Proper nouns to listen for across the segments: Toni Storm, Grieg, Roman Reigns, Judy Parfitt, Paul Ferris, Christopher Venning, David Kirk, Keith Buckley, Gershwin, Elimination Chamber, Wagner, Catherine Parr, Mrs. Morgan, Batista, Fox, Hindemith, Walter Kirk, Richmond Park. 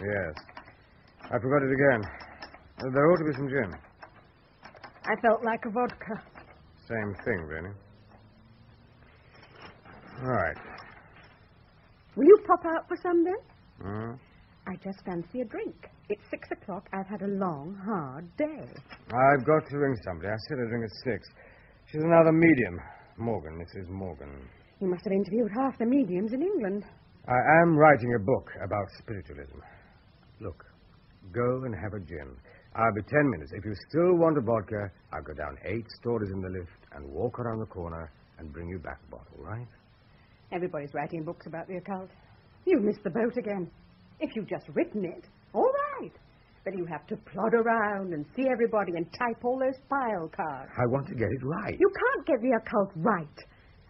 Yes. I forgot it again. There ought to be some gin. I felt like a vodka. Same thing, Rennie. All right. Will you pop out for some, then? I just fancy a drink. It's 6 o'clock. I've had a long, hard day. I've got to ring somebody. I said I'd ring at 6. She's another medium. Morgan, Mrs. Morgan. You must have interviewed half the mediums in England. I am writing a book about spiritualism. Look, go and have a gin. I'll be 10 minutes. If you still want a vodka, I'll go down 8 stories in the lift and walk around the corner and bring you back a bottle, right? Everybody's writing books about the occult. You've missed the boat again. If you've just written it, all right. But you have to plod around and see everybody and type all those file cards. I want to get it right. You can't get the occult right.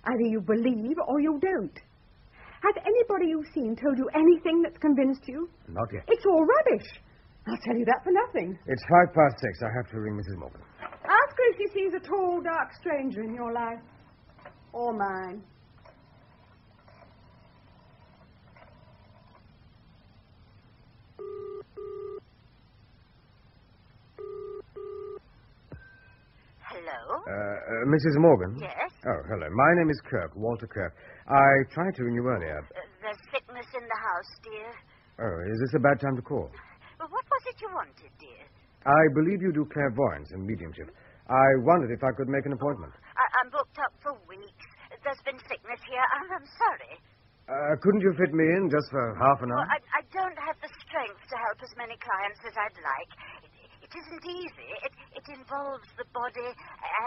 Either you believe or you don't. Has anybody you've seen told you anything that's convinced you? Not yet. It's all rubbish. I'll tell you that for nothing. It's 5 past 6. I have to ring Mrs. Morgan. Ask her if she sees a tall, dark stranger in your life. Or mine. Hello? Mrs. Morgan? Yes? Oh, hello. My name is Kirk, Walter Kirk. I tried to ring you earlier. There's sickness in the house, dear. Oh, is this a bad time to call? Well, what was it you wanted, dear? I believe you do clairvoyance and mediumship. I wondered if I could make an appointment. I'm booked up for weeks. There's been sickness here. I'm sorry. Couldn't you fit me in just for half an hour? Well, I don't have the strength to help as many clients as I'd like. It isn't easy. It involves the body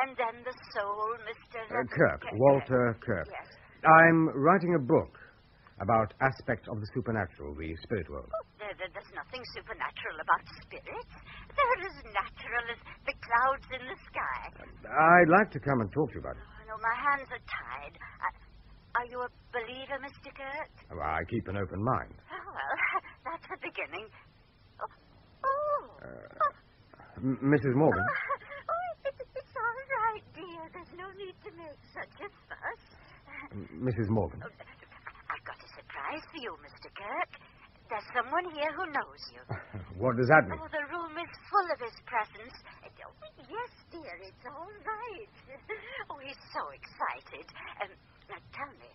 and then the soul, Mr. Kirk. Walter Kirk. Yes. I'm writing a book about aspects of the supernatural, the spirit world. Oh, there's nothing supernatural about spirits. They're as natural as the clouds in the sky. I'd like to come and talk to you about it. Oh, no, my hands are tied. Are you a believer, Mr. Kirk? Well, I keep an open mind. Oh, well, that's the beginning. Mrs. Morgan? It's all right, dear. There's no need to make such a fuss. Mrs. Morgan? Oh, I've got a surprise for you, Mr. Kirk. There's someone here who knows you. What does that mean? Oh, the room is full of his presence. Yes, dear, it's all right. Oh, he's so excited. Now, tell me,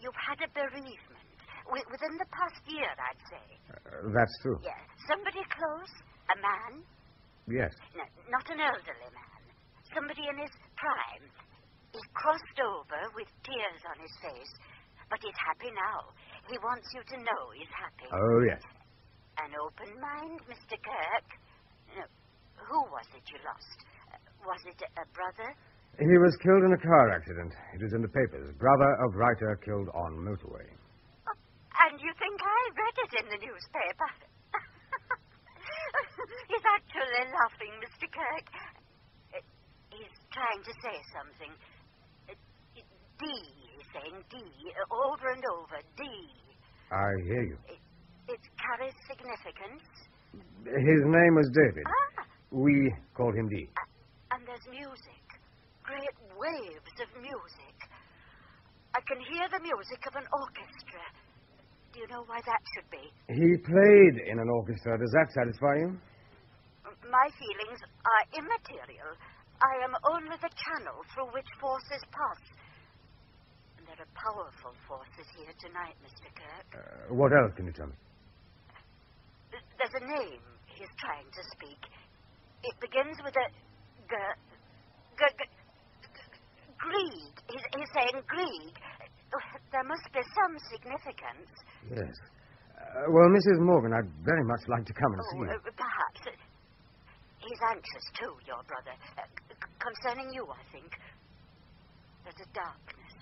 you've had a bereavement. Within the past year, I'd say. That's true. Yeah. Somebody close? A man? Yes. No, not an elderly man. Somebody in his prime. He crossed over with tears on his face. But he's happy now. He wants you to know he's happy. Oh, yes. An open mind, Mr. Kirk. No, who was it you lost? Was it a brother? He was killed in a car accident. It was in the papers. Brother of writer killed on motorway. Oh, and you think I read it in the newspaper? He's actually laughing, Mr. Kirk. He's trying to say something. D, he's saying D, over and over, D. I hear you. It carries significance. His name was David. Ah. We called him D. And there's music. Great waves of music. I can hear the music of an orchestra. Do you know why that should be? He played in an orchestra. Does that satisfy you? My feelings are immaterial. I am only the channel through which forces pass. And there are powerful forces here tonight, Mr. Kirk. What else can you tell me? There's a name he's trying to speak. It begins with a Grieg. He's saying Grieg. There must be some significance. Yes. Well, Mrs. Morgan, I'd very much like to come and see you. Perhaps. He's anxious, too, your brother. Concerning you, I think. There's a darkness.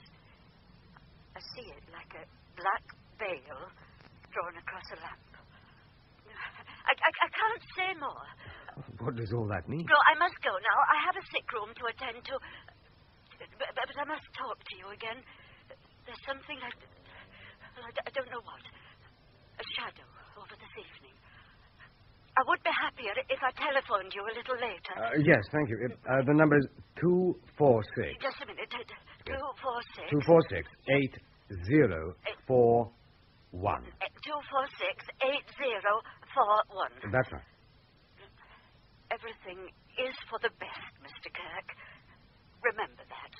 I see it like a black veil drawn across a lamp. I can't say more. What does all that mean? No, I must go now. I have a sick room to attend to. But I must talk to you again. There's something like... Well, I don't know what. A shadow over this evening. I would be happier if I telephoned you a little later. Yes, thank you. The number is 246. Just a minute. 246. 246-8041. 246-8041. for once. That's right. Everything is for the best, Mr. Kirk. Remember that.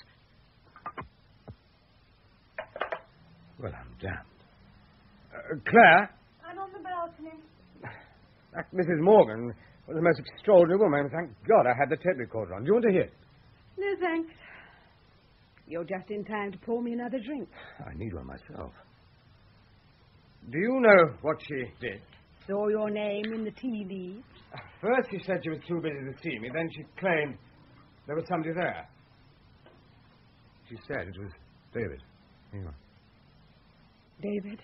Well, I'm damned. Claire? I'm on the balcony. That Mrs. Morgan was the most extraordinary woman. Thank God I had the tape recorder on. Do you want to hear it? No, thanks. You're just in time to pour me another drink. I need one myself. Do you know what she did? Saw your name in the TV. First she said she was too busy to see me. Then she claimed there was somebody there. She said it was David. Anyway. David?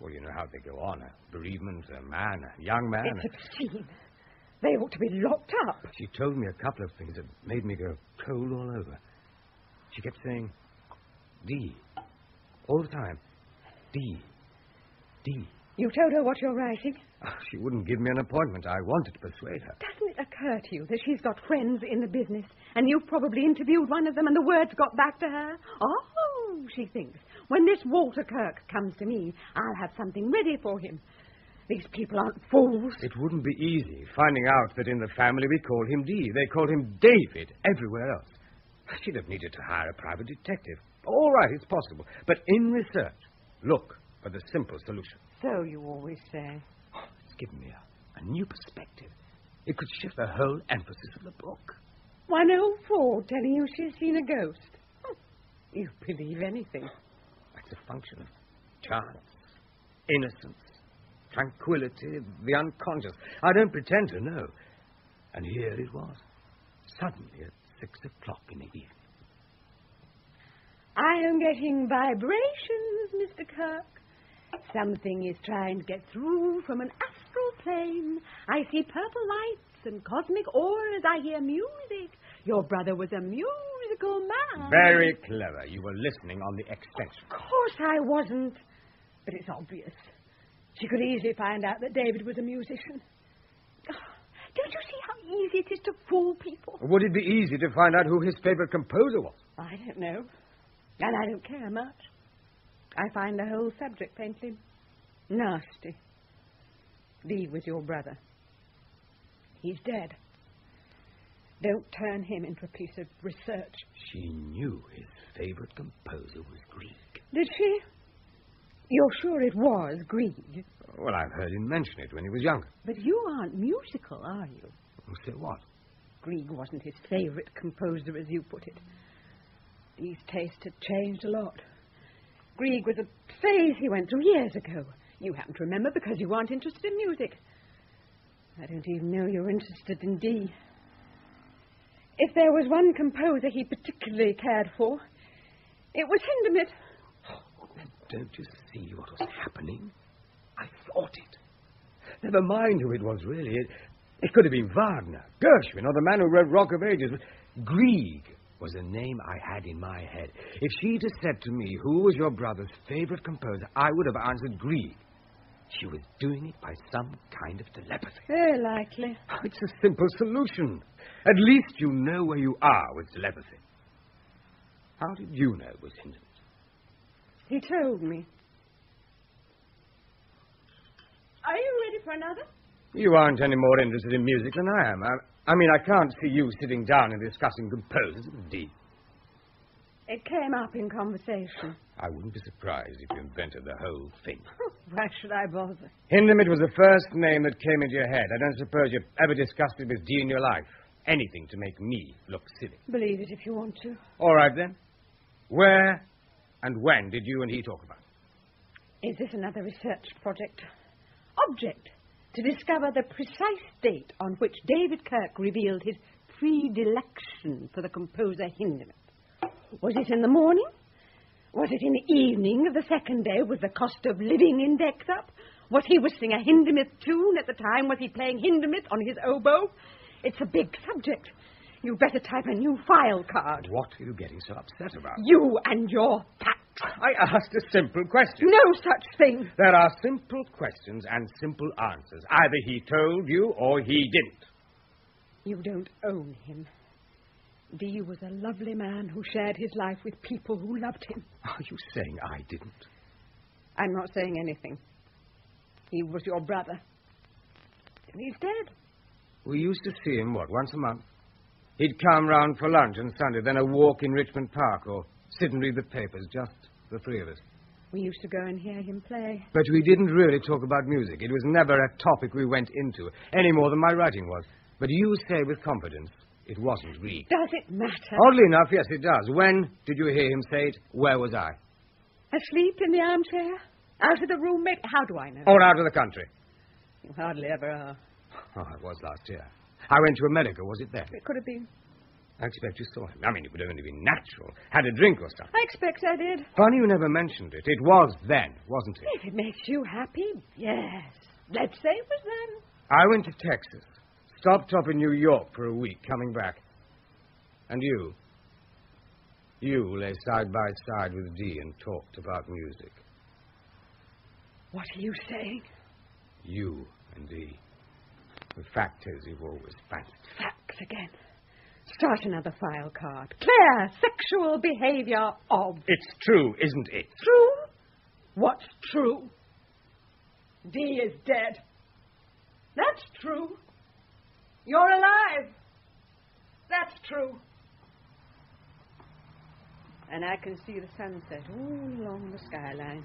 Well, you know how they go on. A bereavement, a man, a young man. It's obscene. They ought to be locked up. But she told me a couple of things that made me go cold all over. She kept saying, D, all the time. D, D. You told her what you're writing? Oh, she wouldn't give me an appointment. I wanted to persuade her. Doesn't it occur to you that she's got friends in the business, and you've probably interviewed one of them, and the words got back to her? Oh, she thinks, when this Walter Kirk comes to me, I'll have something ready for him. These people aren't fools. It wouldn't be easy, finding out that in the family we call him D. They call him David everywhere else. She'd have needed to hire a private detective. All right, it's possible. But in research, look for the simple solution. So you always say. Oh, it's given me a new perspective. It could shift the whole emphasis of the book. One old Ford telling you she's seen a ghost. You believe anything. That's a function of chance, innocence, tranquility, the unconscious. I don't pretend to know. And here it was. Suddenly, 6 o'clock in the evening. I am getting vibrations, Mr. Kirk. Something is trying to get through from an astral plane. I see purple lights and cosmic auras. I hear music. Your brother was a musical man. Very clever. You were listening on the extension. Of course I wasn't. But it's obvious. She could easily find out that David was a musician. Don't you see how easy it is to fool people? Would it be easy to find out who his favourite composer was? I don't know. And I don't care much. I find the whole subject faintly nasty. Lee was your brother. He's dead. Don't turn him into a piece of research. She knew his favourite composer was Grieg. Did she? You're sure it was Grieg? Well, I've heard him mention it when he was younger. But you aren't musical, are you? So what? Grieg wasn't his favourite composer, as you put it. These tastes had changed a lot. Grieg was a phase he went through years ago. You happen to remember because you aren't interested in music. I don't even know you're interested in D. If there was one composer he particularly cared for, it was Hindemith. Don't you see what was happening? I thought it. Never mind who it was, really. It could have been Wagner, Gershwin, or the man who wrote Rock of Ages. Grieg was a name I had in my head. If she'd have said to me, who was your brother's favourite composer, I would have answered Grieg. She was doing it by some kind of telepathy. Very likely. Oh, it's a simple solution. At least you know where you are with telepathy. How did you know it was Hindemith? He told me. Are you ready for another? You aren't any more interested in music than I am. I mean, I can't see you sitting down and discussing composers with D. It came up in conversation. I wouldn't be surprised if you invented the whole thing. Why should I bother? Hindemith was the first name that came into your head. I don't suppose you've ever discussed it with D in your life. Anything to make me look silly. Believe it if you want to. All right, then. Where and when did you and he talk about it? Is this another research project? Object, to discover the precise date on which David Kirk revealed his predilection for the composer Hindemith. Was it in the morning? Was it in the evening of the second day? Was the cost of living index up? Was he whistling a Hindemith tune at the time? Was he playing Hindemith on his oboe? It's a big subject. You'd better type a new file card. What are you getting so upset about? You and your facts. I asked a simple question. No such thing. There are simple questions and simple answers. Either he told you or he didn't. You don't own him. Dee was a lovely man who shared his life with people who loved him. Are you saying I didn't? I'm not saying anything. He was your brother. He's dead. We used to see him, once a month? He'd come round for lunch on Sunday, then a walk in Richmond Park, or sit and read the papers, just the three of us. We used to go and hear him play. But we didn't really talk about music. It was never a topic we went into, any more than my writing was. But you say with confidence, it wasn't Grieg. Does it matter? Oddly enough, yes, it does. When did you hear him say it? Where was I? Asleep in the armchair? Out of the room, mate? How do I know? Or out of the country. You hardly ever are. Oh, it was last year. I went to America. Was it then? It could have been. I expect you saw him. I mean, it would only be natural. Had a drink or something. I expect I did. Funny you never mentioned it. It was then, wasn't it? If it makes you happy, yes. Let's say it was then. I went to Texas. Stopped up in New York for a week, coming back. And you? You lay side by side with Dee and talked about music. What are you saying? You and Dee. The fact is, you've always fancied. Facts again. Start another file card. Clear sexual behaviour of... It's true, isn't it? True? What's true? Dee is dead. That's true. You're alive. That's true. And I can see the sunset all along the skyline.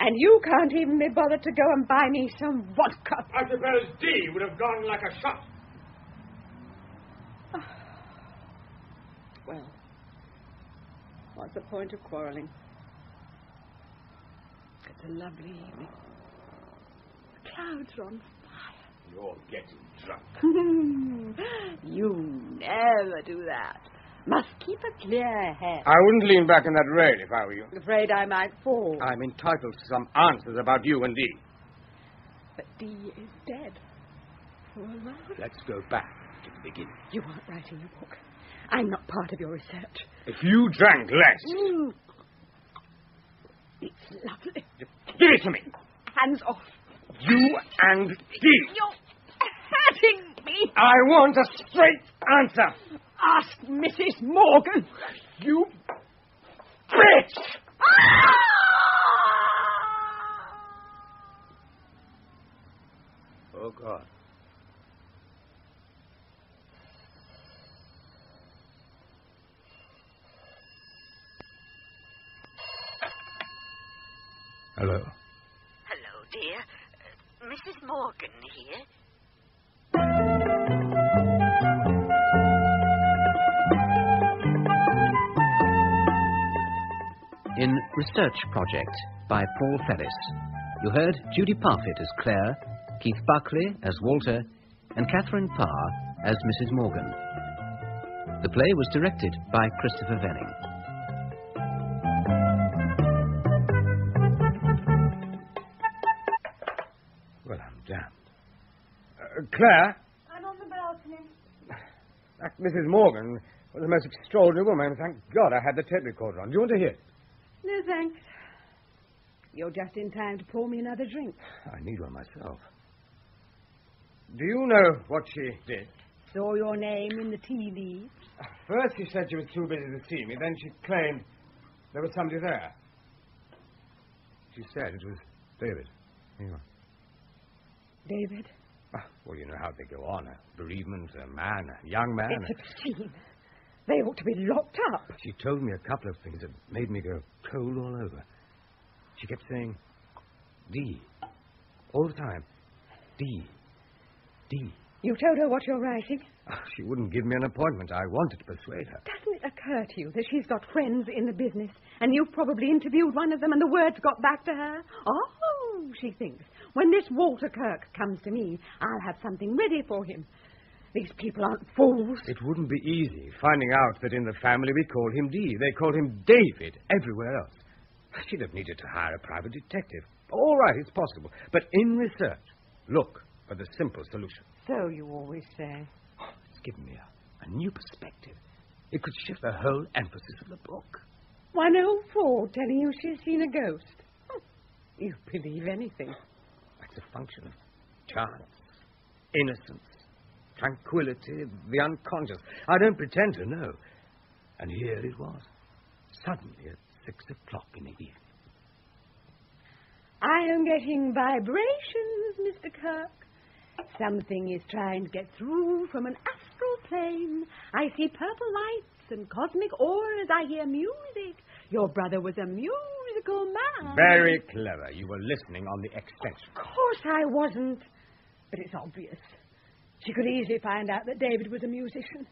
And you can't even be bothered to go and buy me some vodka. I suppose Dee would have gone like a shot. Oh. Well, what's the point of quarrelling? It's a lovely evening. The clouds are on fire. You're getting drunk. You never do that. Must keep a clear head. I wouldn't lean back in that rail if I were you. I'm afraid I might fall. I'm entitled to some answers about you and Dee. But Dee is dead. Poor love. Let's go back to the beginning. You aren't writing your book. I'm not part of your research. If you drank less... Mm. It's lovely. Just give it to me. Hands off. You and Dee. You're hurting me. I want a straight answer. Ask Mrs. Morgan. You bitch! Ah! Oh, God. Hello. Hello, dear. Mrs. Morgan here. In Research Project by Paul Ferris, you heard Judy Parfitt as Claire, Keith Buckley as Walter, and Catherine Parr as Mrs. Morgan. The play was directed by Christopher Venning. Claire? I'm on the balcony. That Mrs. Morgan was the most extraordinary woman. Thank God I had the tape recorder on. Do you want to hear it? No, thanks. You're just in time to pour me another drink. I need one myself. Do you know what she did? Saw your name in the TV. First she said she was too busy to see me. Then she claimed there was somebody there. She said it was David. Anyway. David? Well, you know how they go on. A bereavement, a man, a young man. It's obscene. They ought to be locked up. She told me a couple of things that made me go cold all over. She kept saying, Dee. All the time. Dee. Dee. You told her what you're writing? Oh, she wouldn't give me an appointment. I wanted to persuade her. Doesn't it occur to you that she's got friends in the business, and you've probably interviewed one of them, and the word's got back to her? Oh, she thinks. When this Walter Kirk comes to me, I'll have something ready for him. These people aren't fools. It wouldn't be easy, finding out that in the family we call him Dee. They call him David everywhere else. She'd have needed to hire a private detective. All right, it's possible. But in research, look for the simple solution. So you always say. Oh, it's given me a new perspective. It could shift the whole emphasis of the book. One old fool telling you she's seen a ghost. You believe anything. It's a function of chance, innocence, tranquility, the unconscious. I don't pretend to know. And here it was, suddenly at 6 o'clock in the evening. I am getting vibrations, Mr. Kirk, Something is trying to get through from an astral plane. I see purple lights and cosmic auras. I hear music. Your brother was a musical man. Very clever. You were listening on the extension. Of course I wasn't. But it's obvious. She could easily find out that David was a musician.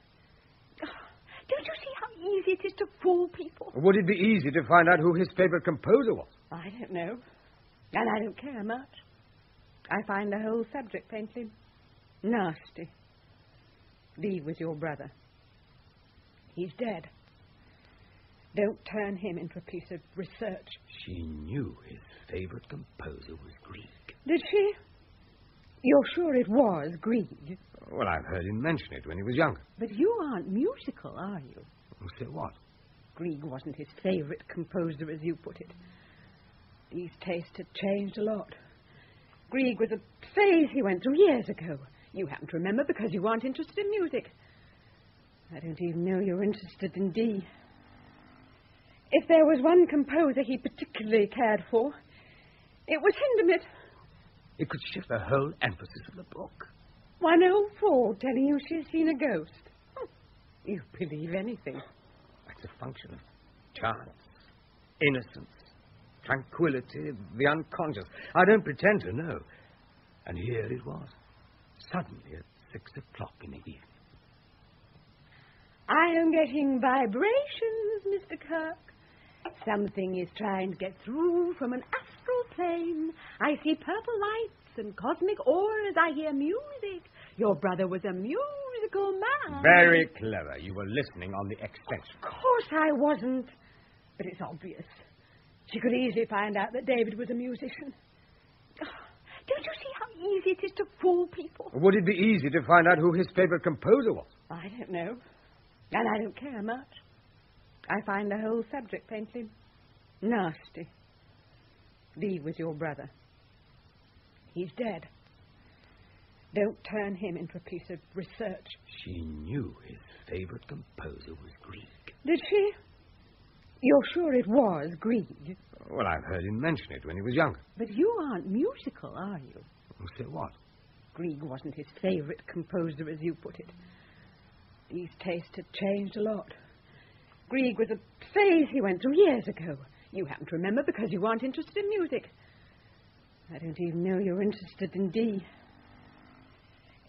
Don't you see how easy it is to fool people? Would it be easy to find out who his favorite composer was? I don't know. And I don't care much. I find the whole subject painfully nasty. Lee was your brother. He's dead. Don't turn him into a piece of research. She knew his favorite composer was Grieg. Did she? You're sure it was Grieg? Well, I've heard him mention it when he was younger. But you aren't musical, are you? So what? Grieg wasn't his favorite composer, as you put it. His taste had changed a lot. Grieg was a phase he went through years ago. You happen to remember because you aren't interested in music. I don't even know you're interested in D. If there was one composer he particularly cared for, it was Hindemith. It could shift the whole emphasis of the book. One old fool telling you she's seen a ghost. You believe anything. That's a function of chance, innocence, tranquility, the unconscious. I don't pretend to know. And here it was, suddenly at 6 o'clock in the evening. I am getting vibrations, Mr. Kirk. Something is trying to get through from an astral plane. I see purple lights and cosmic auras. I hear music. Your brother was a musical man. Very clever. You were listening on the extension. Of course I wasn't. But it's obvious. She could easily find out that David was a musician. Don't you see how easy it is to fool people? Would it be easy to find out who his favorite composer was? I don't know. And I don't care much. I find the whole subject painfully nasty. Lee was your brother. He's dead. Don't turn him into a piece of research. She knew his favorite composer was Grieg. Did she? You're sure it was Grieg? Well, I've heard him mention it when he was younger. But you aren't musical, are you? So what? Grieg wasn't his favorite composer, as you put it. His taste had changed a lot. Grieg was a phase he went through years ago. You happen to remember because you aren't interested in music. I don't even know you're interested in D.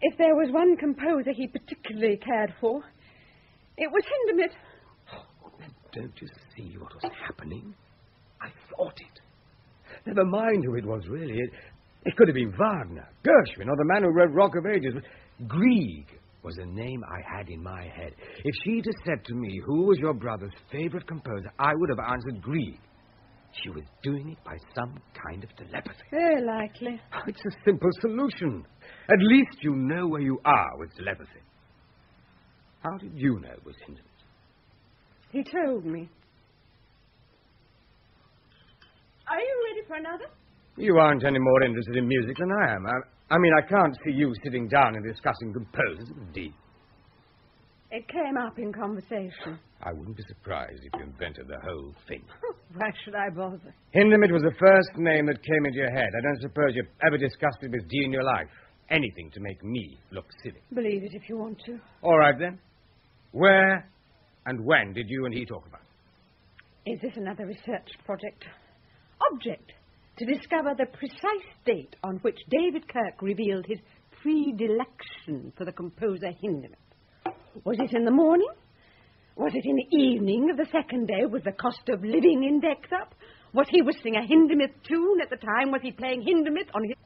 If there was one composer he particularly cared for, it was Hindemith. Don't you see what was happening? I thought it. Never mind who it was, really. It could have been Wagner, Gershwin, or the man who wrote Rock of Ages. Grieg was a name I had in my head. If she'd have said to me, who was your brother's favorite composer, I would have answered Grieg. She was doing it by some kind of telepathy. Very likely. Oh, it's a simple solution. At least you know where you are with telepathy. How did you know it was Hindemith? He told me. Are you ready for another? You aren't any more interested in music than I am. I mean, I can't see you sitting down and discussing composers of D. It came up in conversation. I wouldn't be surprised if you invented the whole thing. Why should I bother? Hindemith was the first name that came into your head. I don't suppose you've ever discussed it with D in your life. Anything to make me look silly. Believe it if you want to. All right, then. Where and when did you and he talk about it? Is this another research project? Object, to discover the precise date on which David Kirk revealed his predilection for the composer Hindemith. Was it in the morning? Was it in the evening of the second day? Was the cost of living index up? Was he whistling a Hindemith tune at the time? Was he playing Hindemith on his...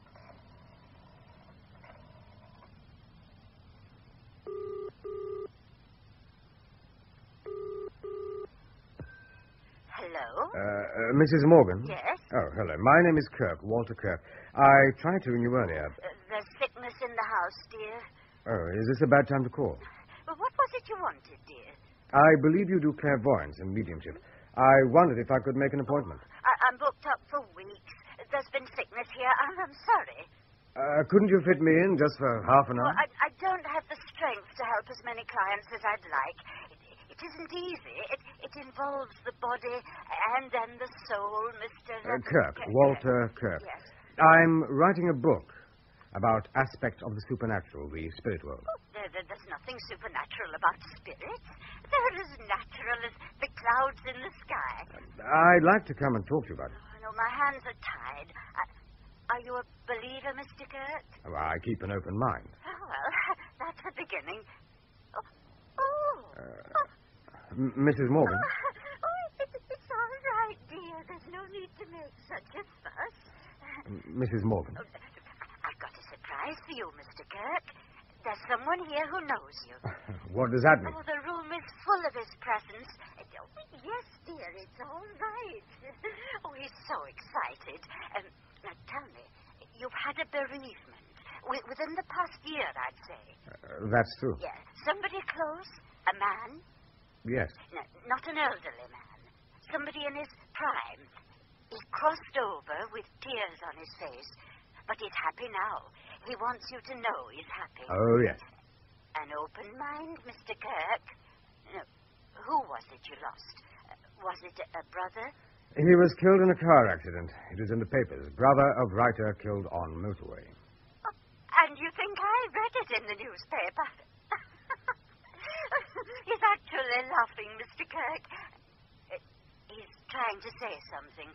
Mrs. Morgan? Yes? Oh, hello. My name is Kirk, Walter Kirk. I tried to ring you earlier. There's sickness in the house, dear. Oh, is this a bad time to call? Well, what was it you wanted, dear? I believe you do clairvoyance and mediumship. I wondered if I could make an appointment. I'm booked up for weeks. There's been sickness here, and I'm sorry. Couldn't you fit me in just for half an hour? Well, I don't have the strength to help as many clients as I'd like. It isn't easy. It involves the body and then the soul, Mr. Kirk. Walter Kirk. Yes. I'm writing a book about aspects of the supernatural, the spirit world. Oh, there's nothing supernatural about spirits. They're as natural as the clouds in the sky. I'd like to come and talk to you about it. Oh, no, my hands are tied. Are you a believer, Mr. Kirk? Well, I keep an open mind. Oh, well, that's a beginning. Mrs. Morgan. It's all right, dear. There's no need to make such a fuss. Mrs. Morgan. Oh, I've got a surprise for you, Mr. Kirk. There's someone here who knows you. What does that mean? Oh, the room is full of his presence. Yes, dear, it's all right. Oh, he's so excited. Now, tell me, you've had a bereavement. Within the past year, I'd say. That's true. Yes. Somebody close? A man? Yes. No, not an elderly man. Somebody in his prime. He crossed over with tears on his face. But he's happy now. He wants you to know he's happy. Oh, yes. An open mind, Mr. Kirk. No, who was it you lost? Was it a brother? He was killed in a car accident. It was in the papers. Brother of writer killed on motorway. Oh, and you think I read it in the newspaper? He's actually laughing, Mr. Kirk. He's trying to say something.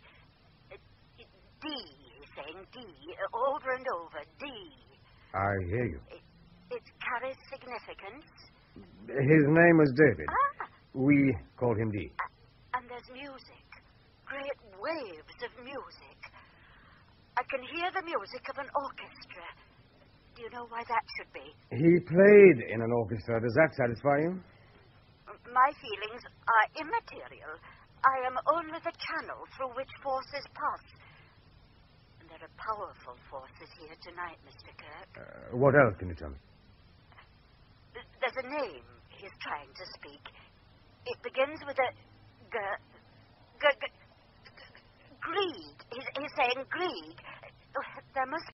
D, he's saying D, over and over, D. I hear you. It carries significance. His name was David. Ah. We call him D. And there's music. Great waves of music. I can hear the music of an orchestra. Do you know why that should be? He played in an orchestra. Does that satisfy you? My feelings are immaterial. I am only the channel through which forces pass. And there are powerful forces here tonight, Mr. Kirk. What else can you tell me? There's a name he's trying to speak. It begins with a G. Grieg. He's saying Grieg. There must